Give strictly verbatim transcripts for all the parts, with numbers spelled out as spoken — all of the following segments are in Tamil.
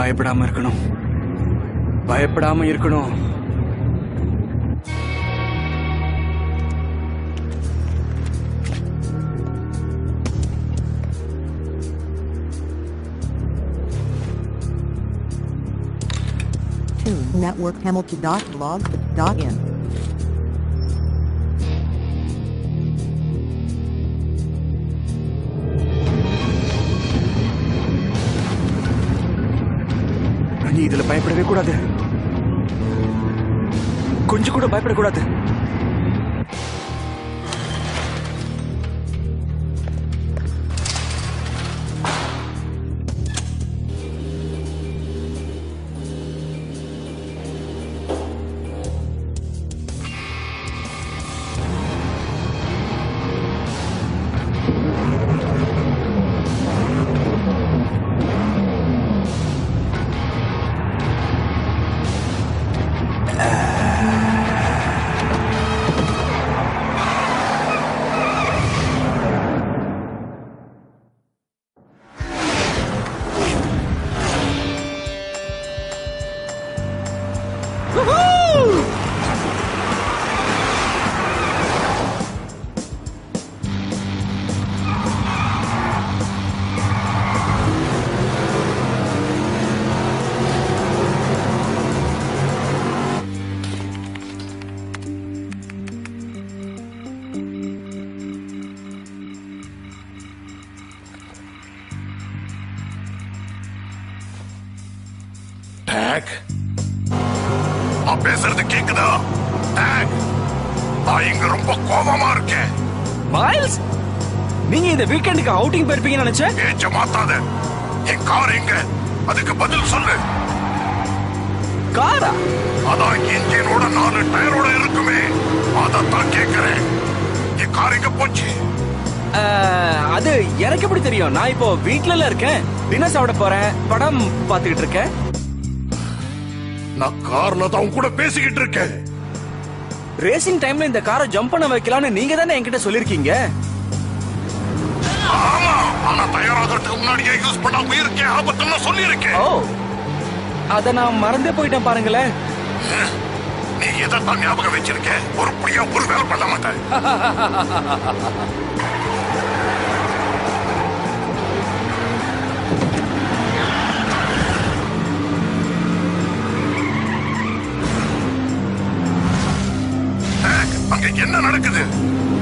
பயப்படாம இருக்கணும் பயப்படாம இருக்கணும் Network Hamilton dot blog dot in இதுல பயப்படவே கூடாது கொஞ்சம் கூட பயப்படக்கூடாது outing perpingan aja. Eh, jemata deh. Eh, car ingat. Ada kebadil sulle. Cara? Ada engine roda, nana tire roda irukume. Ada tarke kere. Eh, car ingat punci. Eh, ada. Yarak kepuri teriyo. Naipo weekly lerken. Dina sauda pora. Padam pati terken. Na car na tahu kuda basic terken. Racing time lain deh cara jumpan awak kelana. Ningga dana engkite solir kinge. Oh, that's not Marande Poita Parangale. Neither the Panabavic or Puya Purvel Palamata. Tag, I'm getting another.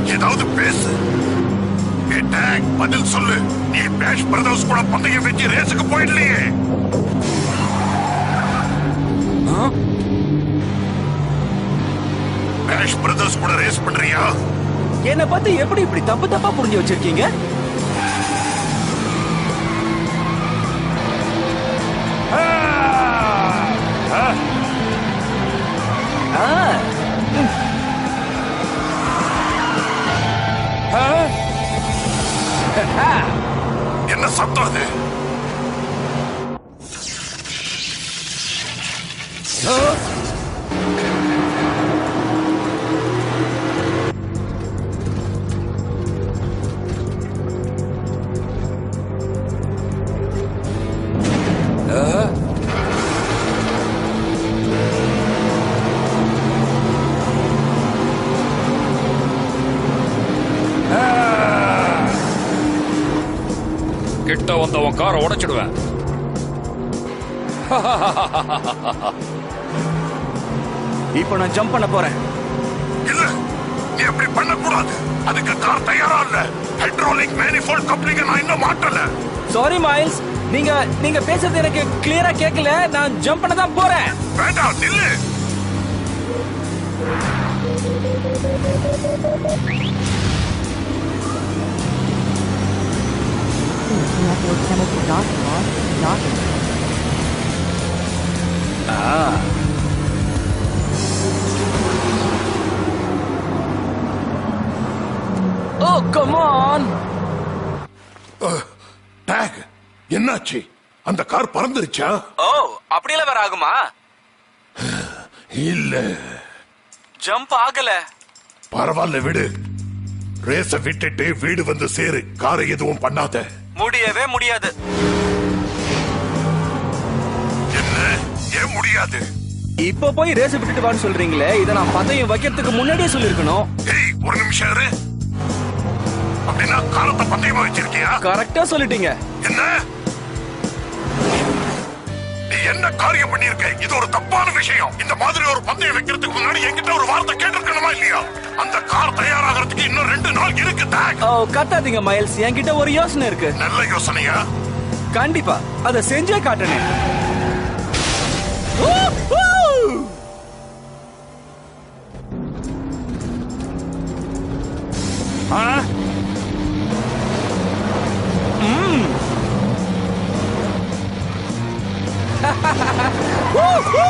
Get out the base. Hey, Tag, Badil Sulle, you bash brothers for a party of which you raise a point. Huh? Bash brothers for a race for a year. Can a party every bit up with the papa you're checking, eh? Jump on a bore. Every Panapura, I think a car tire, hydraulic manifold coupling, and I know Martala. Sorry, Miles. Ninga, Ninga, face of the clear a cake, and jump on the bore. Better, delay. Ah. Oh, come on! Uh, Tag, ennachi? And the car parandiricha? Oh, appadiyala vera aguma? Illa. Jump agala. Paravalle vidu. Race vittu veedu vandu seru. Car eduvum pannatha. Mudiyave mudiyadu. வைக்க முடியாது. இப்ப போய் ரேஸ் விட்டுட்டு வான்னு சொல்றீங்களே, இத நான் பதயம் வைக்கிறதுக்கு முன்னாடியே சொல்லிருக்கணும். ஏய் ஒரு நிமிஷம் இரு. அப்படினா காலத்தை பதயமா வச்சிருக்கியா? கரெக்ட்டா சொல்லிட்டீங்க. என்ன? நீ என்ன காரியம் பண்ணிருக்க? இது ஒரு தப்பான விஷயம். இந்த மாதிரி ஒரு பதயம் வைக்கிறதுக்கு முன்னாடி என்கிட்ட ஒரு வார்த்தை கேட்டிருக்கணுமா இல்லையா? அந்த கார் தயாராகிறதுக்கு இன்னும் ரெண்டு நாள் இருக்கு டாக். ஓ கட்டாதீங்க மைல்ஸ், என்கிட்ட ஒரு யோசனை இருக்கு. நல்ல யோசனையா? கண்டிப்பா அத செஞ்சே காட்டணும். Huh? Mm. Woo-hoo!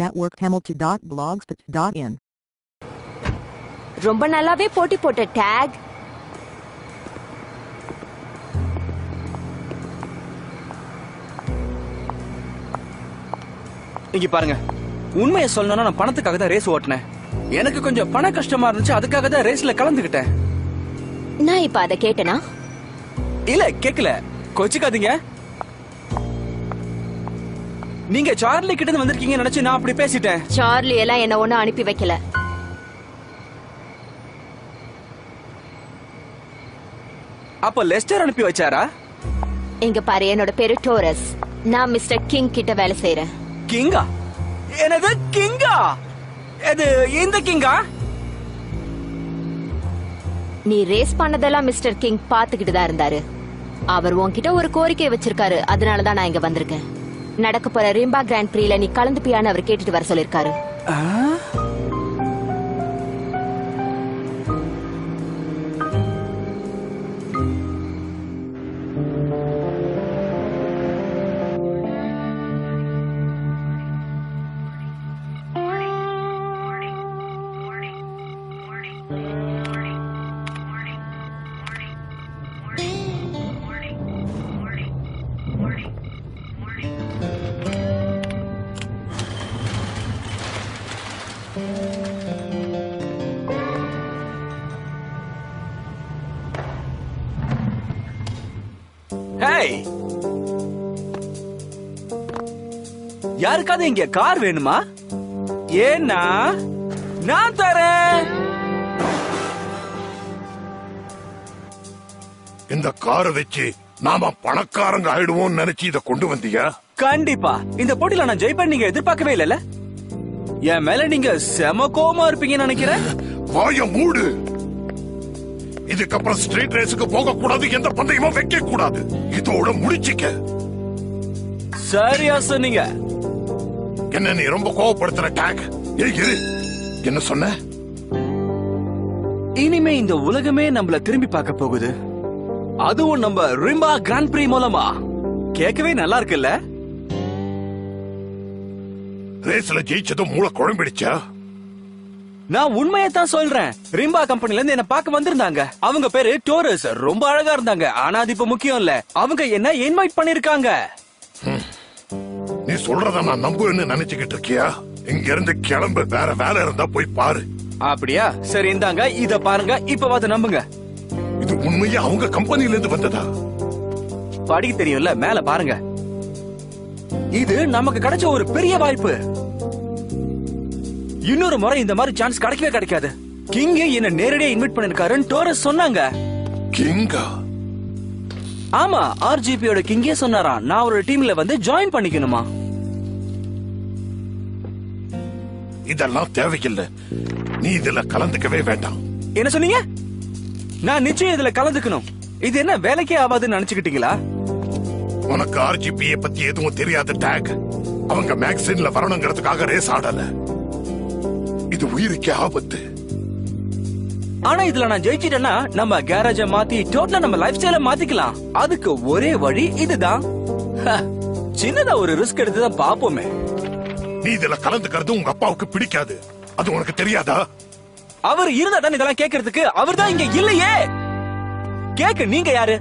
Network Hamilton dot blogspot dot in ரொம்ப நல்லாவே போட்டி போட்ட Tag. இங்க பாருங்க, உண்மையை சொல்லணும்னா நான் பணத்துக்காக தான் ரேஸ் ஓட்டினேன். எனக்கு கொஞ்சம் பண கஷ்டமா இருந்துச்சு, அதுக்காக தான் ரேஸ்ல கலந்துக்கிட்டேன். நான் இப்ப அத கேட்டனா? இல்ல கேக்கல, கோச்சிக்காதீங்க. நீங்க சார்லி கிட்ட இருந்து வந்திருக்கீங்க நினைச்சு நான் அப்படி பேசிட்டேன். சார்லி எல்லாம் என்ன ஒண்ணு அனுப்பி வைக்கல. அப்ப லெஸ்டர் அனுப்பி வச்சாரா? இங்க பாரு, என்னோட பேரு டோரஸ். நான் மிஸ்டர் கிங் கிட்ட வேலை செய்யறேன். கிங்கா? என்னது கிங்கா? எது இந்த கிங்கா? நீ ரேஸ் பண்ணதெல்லாம் மிஸ்டர் கிங் பாத்துக்கிட்டு தான் இருந்தாரு. அவர் உன்கிட்ட ஒரு கோரிக்கை வச்சிருக்காரு, அதனாலதான் நான் இங்க வந்திருக்கேன். நடக்க போற ரிம்பா கிராண்ட் பிரீல நீ கலந்துப்பியான்னு அவர் கேட்டுட்டு வர சொல்லிருக்காரு. யாருக்காவது இங்க கார் வேணுமா? ஏன்னா நான் தரேன். இந்த காரை வச்சு நாம பணக்காரங்க ஆயிடுவோம் நினைச்சு இத கொண்டு வந்தீங்க. கண்டிப்பா இந்த போட்டியில நான் ஜெயிப்பேன் நீங்க எதிர்பார்க்கவே இல்லல. என் மேல நீங்க செம கோவமா இருப்பீங்கன்னு நினைக்கிறேன். வாய மூடு. இதுக்கப்புறம் ஸ்ட்ரீட் ரேஸுக்கு போக கூடாது, எந்த பந்தயமும் வைக்க கூடாது. இதோட முடிச்சுக்க. சரியா சொன்னீங்க. என்ன நீ ரொம்ப கோவப்படுத்துற டாக். என்ன சொன்ன? இனிமே இந்த உலகமே நம்மள திரும்பி பார்க்க போகுது, அதுவும் நம்ம ரிம்பா கிராண்ட் பிரீ மூலமா. கேட்கவே நல்லா இருக்குல்ல? ரேஸ்ல ஜெயிச்சதும் மூளை குழம்பிடுச்சா? நான் உண்மையத்தான் சொல்றேன். ரிம்பா கம்பெனில இருந்து என்ன பாக்க வந்திருந்தாங்க. அவங்க பேரு டோரஸ். ரொம்ப அழகா இருந்தாங்க. ஆனா அது இப்ப முக்கியம் இல்ல. அவங்க என்ன இன்வைட் பண்ணிருக்காங்க. நீ சொல்றத நான் நம்புவேன்னு நினைச்சுக்கிட்டு இருக்கியா? இங்க இருந்து கிளம்பு, வேற வேலை இருந்தா போய் பாரு. அப்படியா? சரி இருந்தாங்க, இத பாருங்க. இப்ப வாத நம்புங்க. இது உண்மையா அவங்க கம்பெனில இருந்து வந்ததா? படிக்க தெரியும்ல, மேல பாருங்க. இது நமக்கு கிடைச்ச ஒரு பெரிய வாய்ப்பு. இன்னொரு முறை இந்த மாதிரி சான்ஸ் கிடைக்கவே கிடைக்காது. கிங் என்ன நேரடியா இன்வைட் பண்ணிருக்காருன்னு டோரஸ் சொன்னாங்க. கிங்கா? ஆமா, ஆர்ஜிபியோட கிங்கே சொன்னாரா நான் ஒரு டீம்ல வந்து ஜாயின் பண்ணிக்கணுமா? இதெல்லாம் தேவையில்லை. நீ இதுல கலந்துக்கவே வேண்டாம். என்ன சொன்னீங்க? நான் நிச்சயம் இதுல கலந்துக்கணும். இது என்ன வேலைக்கே ஆவாதுன்னு நினைச்சுக்கிட்டீங்களா? உனக்கு ஆர்ஜிபியை பத்தி எதுவும் தெரியாத டாக். அவங்க மேக்சின்ல வரணுங்கிறதுக்காக ரேஸ் ஆடல. இது உயிருக்கே ஆபத்து. ஆனா இதுல நான் ஜெயிச்சிட்டேன்னா நம்ம கேரேஜை மாத்தி டோட்டலா நம்ம லைஃப் ஸ்டைலை மாத்திக்கலாம். அதுக்கு ஒரே வழி இதுதான். சின்னதா ஒரு ரிஸ்க் எடுத்துதான் பாப்போமே. நீ இதெல்லாம் கலந்துக்கிறது உங்க அப்பாவுக்கு பிடிக்காது, அது உனக்கு தெரியாதா? அவர் இருந்தாதான் இதெல்லாம் கேட்கறதுக்கு. அவர் தான் இங்க இல்லையே. கேக்க நீங்க யாரு?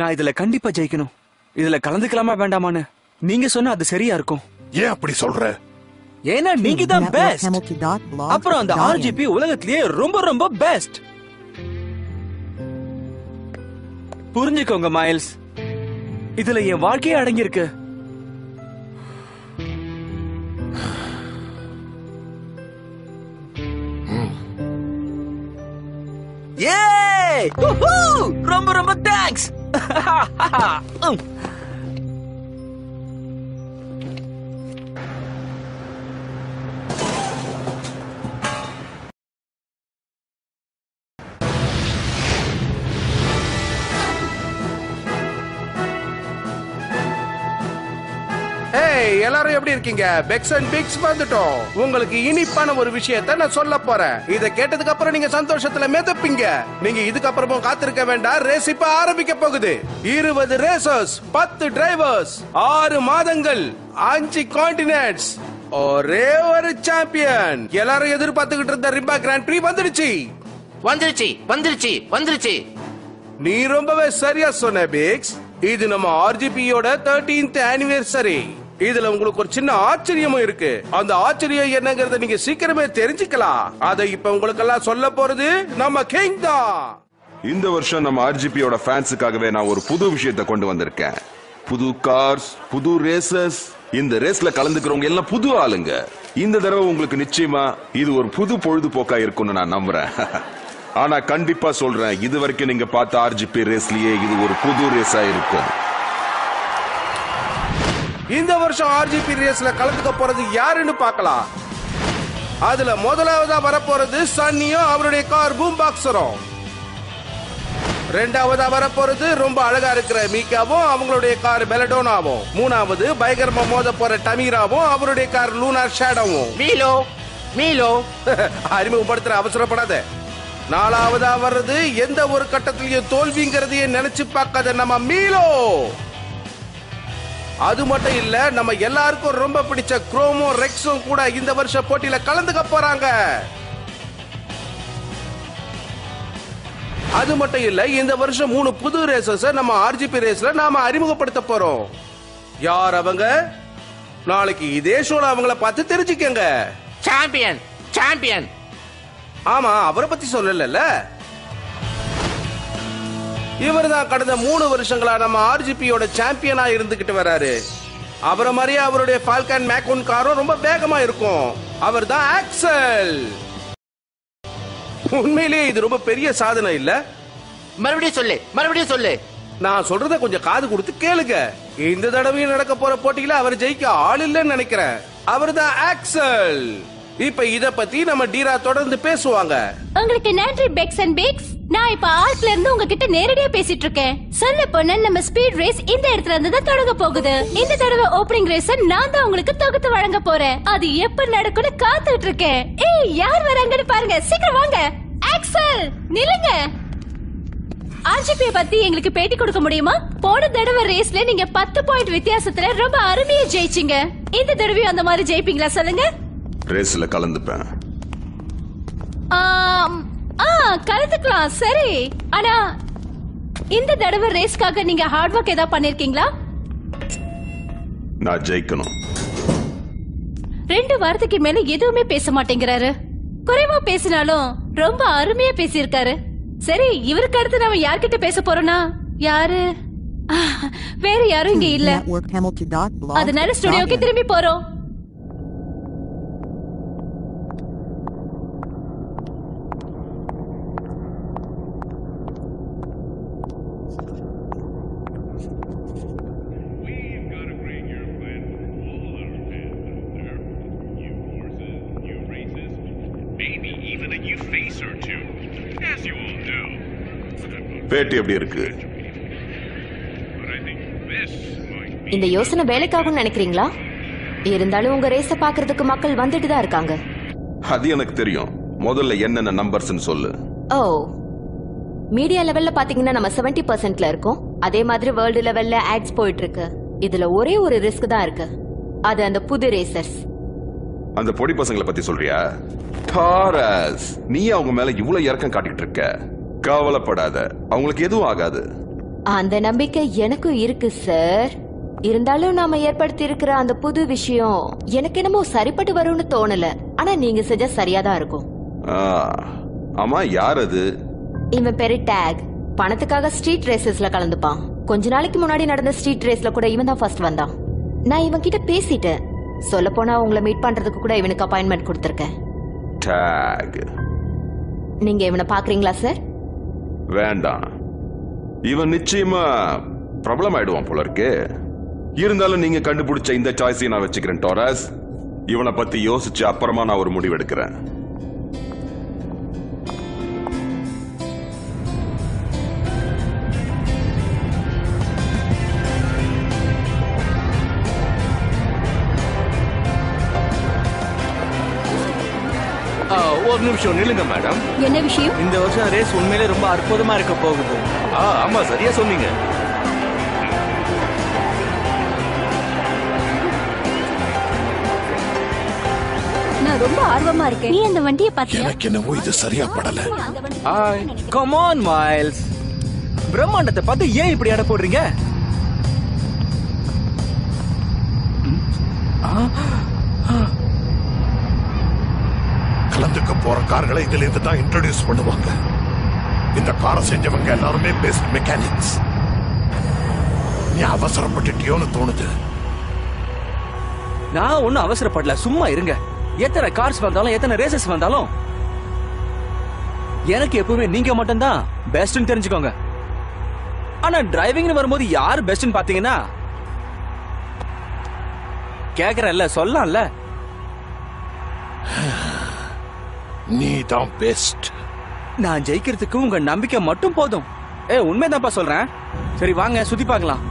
நான் இதுல கண்டிப்பா ஜெயிக்கணும். இதுல கலந்துக்கலாமா வேண்டாமான்னு நீங்க சொன்னா அது சரியா இருக்கும். ஏன் அப்படி சொல்ற? ஏன்னா நீங்க தான் பெஸ்ட். அப்புறம் அந்த ஆர்ஜிபி உலகத்திலேயே ரொம்ப ரொம்ப பெஸ்ட். புரிஞ்சுக்கோங்க மைல்ஸ், இதுல என் வாழ்க்கையே அடங்கியிருக்கு. ஏய்! ரொம்ப ரொம்ப தேங்க்ஸ். எல்லாரும் எப்படி இருக்கீங்க? பெக்ஸ் அண்ட் பிக்ஸ் வந்துட்டோம். உங்களுக்கு இனிப்பான ஒரு விஷயத்தை நான் சொல்ல போறேன். இதை கேட்டதுக்கு அப்புறம் நீங்க சந்தோஷத்துல மிதப்பீங்க. நீங்க இதுக்கப்புறமும் காத்திருக்க வேண்டாம். ரேஸ் இப்ப ஆரம்பிக்க போகுது. இருபது ரேசர்ஸ், பத்து டிரைவர்ஸ், ஆறு மாதங்கள், அஞ்சு கான்டினென்ட்ஸ், ஒரே ஒரு சாம்பியன். எல்லாரும் எதிர்பார்த்துக்கிட்டு இருந்த ரிம்பா கிராண்ட் பிரீ வந்துடுச்சு வந்துடுச்சு வந்துடுச்சு வந்துடுச்சு. நீ ரொம்பவே சரியா சொன்ன பிக்ஸ். இது நம்ம ஆர்ஜிபியோட தேர்டீன்த் ஆனிவர்சரி. இதுல உங்களுக்கு ஒரு சின்ன ஆச்சரியமும் இருக்கு. அந்த ஆச்சரியம் என்னங்கறத நீங்க சீக்கிரமே தெரிஞ்சுக்கலாம். அதை இப்ப உங்களுக்கு எல்லாம் சொல்ல போறது நம்ம கிங் தான். இந்த வருஷம் நம்ம ஆர்ஜிபியோட ஃபேன்ஸுக்காகவே நான் ஒரு புது விஷயத்தை கொண்டு வந்திருக்கேன். புது கார்ஸ், புது ரேசஸ். இந்த ரேஸ்ல கலந்துக்கிறவங்க எல்லாம் புது ஆளுங்க. இந்த தடவை உங்களுக்கு நிச்சயமா இது ஒரு புது பொழுதுபோக்கா இருக்கும்னு நான் நம்புறேன். ஆனா கண்டிப்பா சொல்றேன், இது வரைக்கும் நீங்க பார்த்த ஆர்ஜிபி ரேஸ்லயே இது ஒரு புது ரேஸா இருக்கும். இந்த வருஷம் ஆர்ஜிபி ரேஸ்ல கலந்துக்க போறது யாருன்னு பார்க்கலாம். அதுல முதலாவதா வரப்போறது சன்னியும் அவருடைய கார் பூம் பாக்ஸரும். ரெண்டாவதா வரப்போறது ரொம்ப அழகா இருக்கிற மீக்காவும் அவங்களுடைய கார் பெலடோனாவும். மூணாவது பயங்கரமா மோத போற டமீராவும் அவருடைய கார் லூனார் ஷேடோவும். மீலோ மீலோ அறிமுகப்படுத்துற அவசரப்படாத. நாலாவதா வர்றது எந்த ஒரு கட்டத்திலயும் தோல்விங்கிறதையே நினைச்சு பார்க்காத நம்ம மீலோ. அது மட்டும் இல்ல, நம்ம எல்லாருக்கும் ரொம்ப பிடிச்ச குரோமோ ரெக்ஸும் கூட இந்த வருஷ போட்டியில கலந்துக்க போறாங்க. அது மட்டும் இல்ல, இந்த வருஷம் மூணு புது ரேசஸ் நம்ம ஆர்ஜிபி ரேஸ்ல நாம அறிமுகப்படுத்த போறோம். யார் அவங்க? நாளைக்கு இதே ஷோல அவங்கள பார்த்து தெரிஞ்சுக்கங்க. சாம்பியன் சாம்பியன் ஆமா, அவரை பத்தி சொல்லல. இவர் தான் கடந்த மூணு வருஷங்களா நம்ம ஆர்ஜிபியோட சாம்பியனா இருந்துகிட்டு வராரு. அவரை மாதிரியே அவருடைய ஃபால்கன் மேக்ன் காரும் ரொம்ப வேகமா இருக்கும். அவர் தான் ஆக்சல். உண்மையிலேயே இது ரொம்ப பெரிய சாதனை இல்ல? மறுபடியும் சொல்லு மறுபடியும் சொல்லு. நான் சொல்றத கொஞ்சம் காது கொடுத்து கேளுங்க. இந்த தடவையும் நடக்க போற போட்டியில அவர் ஜெயிக்க ஆள் இல்லைன்னு நினைக்கிறேன். அவர் தான் ஆக்சல். இப்ப இத பத்தி நம்ம டீரா தொடர்ந்து பேசுவாங்க. உங்களுக்கு நன்றி பெக்ஸ் அண்ட் பிக்ஸ். நான் இப்ப ஆர்ட்ல இருந்து உங்ககிட்ட நேரடியா பேசிட்டு இருக்கேன். சொல்ல போனா நம்ம ஸ்பீட் ரேஸ் இந்த இடத்துல இருந்து தான் தொடங்க போகுது. இந்த தடவை ஓபனிங் ரேஸ் நான் தான் உங்களுக்கு தொகுத்து வழங்க போறேன். அது எப்ப நடக்கும்னு காத்துட்டு இருக்கேன். ஏய், யார் வராங்கன்னு பாருங்க, சீக்கிரம் வாங்க. ஆக்சல் நில்லுங்க. ஆர்ஜிபி பத்தி எங்களுக்கு பேட்டி கொடுக்க முடியுமா? போன தடவை ரேஸ்ல நீங்க பத்து பாயிண்ட் வித்தியாசத்துல ரொம்ப அருமையா ஜெயிச்சீங்க. இந்த தடவையும் அந்த மாதிரி ஜெயிப்பீங்களா? சொல்லுங்க. ரேஸ்ல கலந்துப்பேன். கலந்துக்கலாம் சரி. ஆனா இந்த தடவை ரேஸ்க்காக நீங்க ஹார்ட் வொர்க் ஏதாவது பண்ணிருக்கீங்களா? நான் ஜெயிக்கணும். ரெண்டு வாரத்துக்கு மேல எதுவுமே பேச மாட்டேங்கிறாரு. குறைவா பேசினாலும் ரொம்ப அருமையா பேசியிருக்காரு. சரி, இவருக்கு அடுத்து நாம யார்கிட்ட பேச போறோம்னா யாரு? வேற யாரும் இங்க இல்ல. அதனால ஸ்டுடியோக்கே திரும்பி போறோம். பேட்டி எப்படி இருக்கு? இந்த யோசனை வேலைக்காகும் நினைக்கிறீங்களா? இருந்தாலும் உங்க ரேஸ பாக்குறதுக்கு மக்கள் வந்துட்டு தான் இருக்காங்க. அது எனக்கு தெரியும். முதல்ல என்னென்ன நம்பர்ஸ்னு சொல்லு. ஓ, மீடியா லெவல்ல பாத்தீங்கன்னா நம்ம எழுபது சதவீதம்ல இருக்கோம். அதே மாதிரி வேர்ல்டு லெவல்ல ஆட்ஸ் போயிட்டு இருக்கு. இதுல ஒரே ஒரு ரிஸ்க் தான் இருக்கு. அது அந்த புது ரேசர்ஸ். அந்த பொடி பசங்களை பத்தி சொல்றியா? டாரஸ், நீ அவங்க மேல இவ்வளவு இரக்கம் காட்டிட்டு இருக்க. கவலைப்படாத, அவங்களுக்கு எதுவும் ஆகாது. அந்த நம்பிக்கை எனக்கும் இருக்கு சார். இருந்தாலும் நாம ஏற்படுத்தி இருக்கிற அந்த புது விஷயம் எனக்கு என்னமோ சரிப்பட்டு வரும்னு தோணல. ஆனா நீங்க செஞ்ச சரியாதான் இருக்கும். ஆமா, யார் அது? இவன் பேரு டேக். பணத்துக்காக ஸ்ட்ரீட் ரேசஸ்ல கலந்துப்பான். கொஞ்ச நாளைக்கு முன்னாடி நடந்த ஸ்ட்ரீட் ரேஸ்ல கூட இவன் தான் ஃபர்ஸ்ட் வந்தான். நான் இவன் கிட்ட பேசிட்டேன். சொல்ல போனா உங்களை மீட் பண்றதுக்கு கூட இவனுக்கு அப்பாயின்மெண்ட் கொடுத்திருக்கேன். டேக், நீங்க இவனை பாக்குறீங்களா சார்? வேண்டாம், இவன் நிச்சயமா பிரபலம் ஆயிடுவான் போல இருக்கு. இருந்தாலும் நீங்க கண்டுபிடிச்ச இந்த சாய்ஸை நான் வச்சுக்கிறேன் டாரஸ். இவனை பத்தி யோசிச்சு அப்புறமா நான் ஒரு முடிவு எடுக்கிறேன். ஒரு நிமிஷம் நில்லுங்க மேடம். என்ன விஷயம்? இந்த வருஷம் ரேஸ் உண்மையிலே ரொம்ப அற்புதமா இருக்க போகுது. ஆமா, சரியா சொன்னீங்க. நான் ரொம்ப ஆர்வமா இருக்கேன். நீ அந்த வண்டியை பாத்தியா? எனக்கு என்னவோ இது சரியா படல. Hi, come on Miles. பிரம்மாண்டத்தை பார்த்து ஏன் இப்படி அட போடுறீங்க? கலந்துக்க போற கார்களை இதுல இருந்து தான் இன்ட்ரோடியூஸ் பண்ணுவாங்க. இந்த காரை செஞ்சவங்க எல்லாருமே பெஸ்ட் மெக்கானிக்ஸ். நீ அவசரப்பட்டுட்டியோன்னு தோணுது. நான் ஒன்னும் அவசரப்படல, சும்மா இருங்க. எத்தனை கார்ஸ் வந்தாலும் எத்தனை ரேசஸ் வந்தாலும் எனக்கு எப்பவுமே நீங்க மட்டும் தான் பெஸ்ட்னு தெரிஞ்சுக்கோங்க. ஆனா டிரைவிங்னு வரும்போது யார் பெஸ்ட்னு பாத்தீங்கன்னா கேக்குறல்ல, சொல்லலாம்ல. நீ தான் பெஸ்ட். நான் ஜெயிக்கிறதுக்கு உங்க நம்பிக்கை மட்டும் போதும். ஏ, உண்மைதான்ப்பா சொல்றேன். சரி வாங்க சுத்தி பார்க்கலாம்.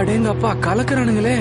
அடேங்கப்பா, கலக்குறானுங்களே.